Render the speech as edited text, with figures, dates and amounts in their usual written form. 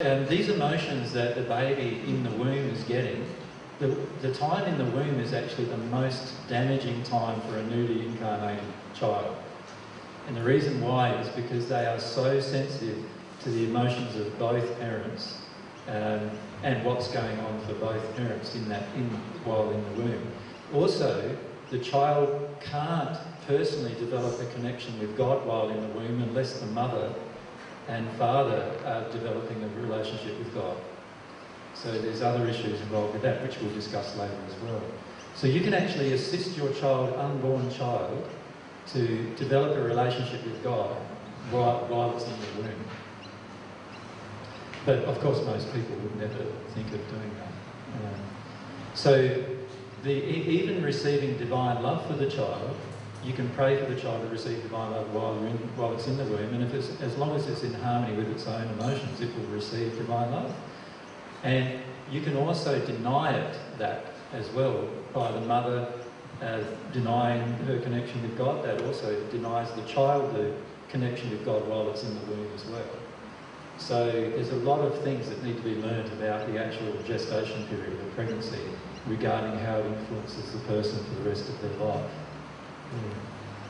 These emotions that the baby in the womb is getting, the time in the womb is actually the most damaging time for a newly incarnated child. And the reason why is because they are so sensitive to the emotions of both parents and what's going on for both parents while in the womb. Also, the child can't personally develop a connection with God while in the womb unless the mother and father are developing a relationship with God. So there's other issues involved with that, which we'll discuss later as well. So you can actually assist your unborn child, to develop a relationship with God while it's in the womb. But of course most people would never think of doing that. So even receiving divine love for the child, you can pray for the child to receive divine love while it's in the womb, and if it's, as long as it's in harmony with its own emotions, it will receive divine love. And you can also deny it that as well by the mother denying her connection with God. That also denies the child the connection with God while it's in the womb as well. So there's a lot of things that need to be learned about the actual gestation period of pregnancy regarding how it influences the person for the rest of their life.